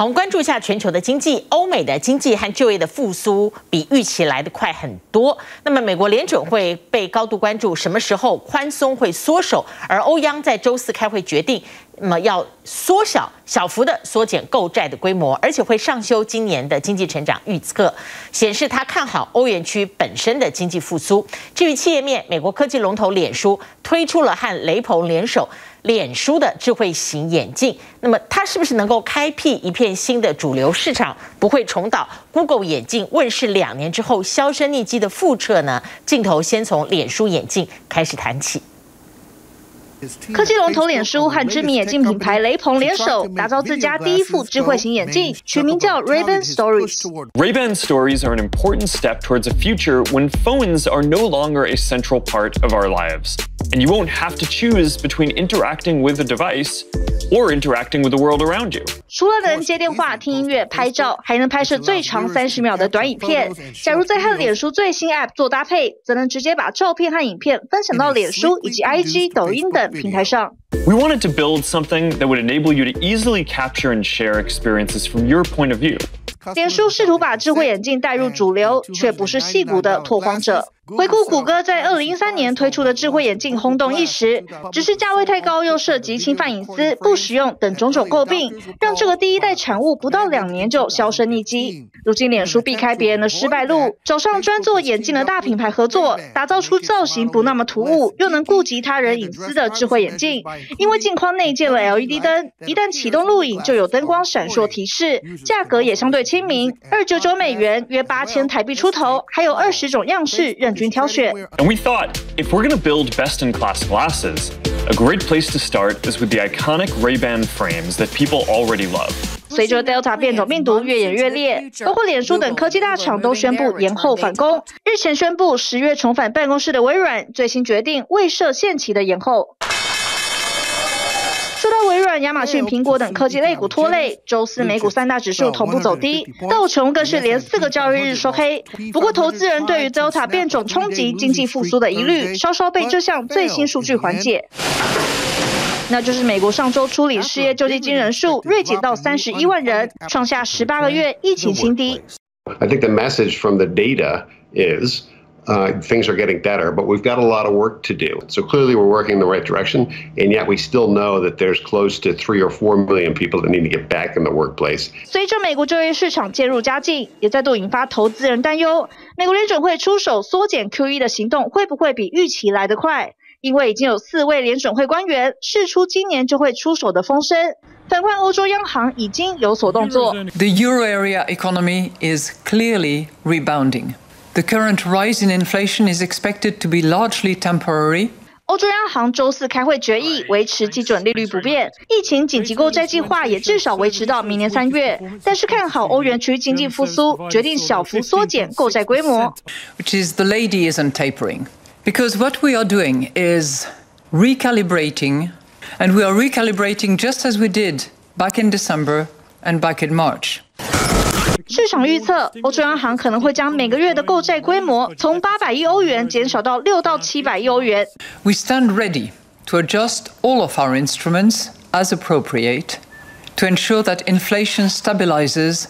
好，我们关注一下全球的经济，欧美的经济和就业的复苏比预期来得快很多。那么，美国联准会被高度关注，什么时候宽松会缩手？而欧央在周四开会决定，那么要小幅的缩减购债的规模，而且会上修今年的经济成长预测，显示他看好欧元区本身的经济复苏。至于企业面，美国科技龙头脸书推出了和雷朋联手。 脸书的智慧型眼镜，那么它是不是能够开辟一片新的主流市场，不会重蹈 Google 眼镜问世2年之后销声匿迹的覆辙呢？镜头先从脸书眼镜开始谈起。 科技龙头脸书和知名眼镜品牌雷朋联手，打造自家第一副智慧型眼镜，全名叫 Ray-Ban Stories。Ray-Ban Stories are an important step towards a future when phones are no longer a central part of our lives, and you won't have to choose between interacting with a device or interacting with the world around you. 除了能接电话、听音乐、拍照，还能拍摄最长30秒的短影片。假如再和脸书最新 App 做搭配，则能直接把照片和影片分享到脸书以及 IG、抖音等。 We wanted to build something that would enable you to easily capture and share experiences from your point of view. 脸书试图把智慧眼镜带入主流，却不是矽谷的拓荒者。回顾谷歌在2013年推出的智慧眼镜轰动一时，只是价位太高，又涉及侵犯隐私、不实用等种种诟病，让这个第一代产物不到2年就销声匿迹。如今脸书避开别人的失败路，找上专做眼镜的大品牌合作，打造出造型不那么突兀，又能顾及他人隐私的智慧眼镜。因为镜框内建了 LED 灯，一旦启动录影就有灯光闪烁提示，价格也相对 亲民，$299，约8000台币出头，还有20种样式任君挑选。And we thought if we're going to build best-in-class glasses, a great place to start is with the iconic Ray-Ban frames that people already love. 随着 Delta 变种病毒越演越烈，包括脸书等科技大厂都宣布延后返工。日前宣布10月重返办公室的微软，最新决定未设限期的延后。 受到微软、亚马逊、苹果等科技类股拖累，周四美股3大指数同步走低，道琼更是连4个交易日收黑。不过，投资人对于 Delta 变种冲击经济复苏的疑虑，稍稍被这项最新数据缓解。 那就是美国上周处理失业救济金人数锐减到31万人，创下18个月疫情新低。I think the message from the data is. Things are getting better, but we've got a lot of work to do. So clearly we're working in the right direction, and yet we still know that there's close to 3 or 4 million people that need to get back in the workplace. 随着美国就业市场渐入佳境，也再度引发投资人担忧。美国联准会出手缩减 QE 的行动会不会比预期来得快？因为已经有4位联准会官员释出今年就会出手的风声。反观欧洲央行已经有所动作。The euro area economy is clearly rebounding. The current rise in inflation is expected to be largely temporary. 欧洲央行周四开会决议维持基准利率不变，疫情紧急购债计划也至少维持到明年3月。但是看好欧元区经济复苏，决定小幅缩减购债规模。Which is the lady isn't tapering, because what we are doing is recalibrating, and we are recalibrating just as we did back in December and back in March. 市场预测，欧洲央行可能会将每个月的购债规模从800亿欧元减少到600到700亿欧元。We stand ready to adjust all of our instruments as appropriate to ensure that inflation stabilizes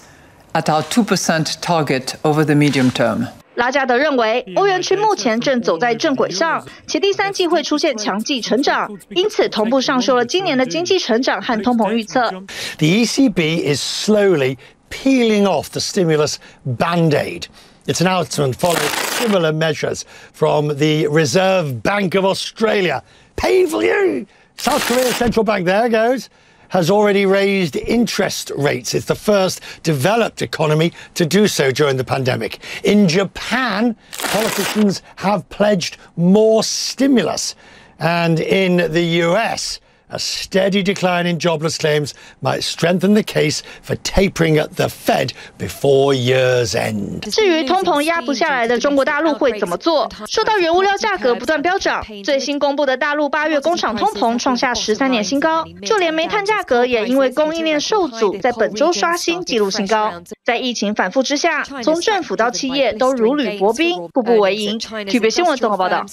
at our 2% target over the medium term. 拉加德认为，欧元区目前正走在正轨上，且第三季会出现强劲成长，因此同步上修了今年的经济成长和通膨预测。The ECB is slowly peeling off the stimulus band-aid. Its announcement followed similar measures from the Reserve Bank of Australia. Painful you! South Korea Central Bank, there goes, has already raised interest rates. It's the first developed economy to do so during the pandemic. In Japan, politicians have pledged more stimulus. And in the US, a steady decline in jobless claims might strengthen the case for tapering at the Fed before year's end. 至于通膨压不下来的中国大陆会怎么做？受到原物料价格不断飙涨，最新公布的大陆8月工厂通膨创下13年新高，就连煤炭价格也因为供应链受阻，在本周刷新纪录新高。在疫情反复之下，从政府到企业都如履薄冰，步步为营。TVB新闻综合报道。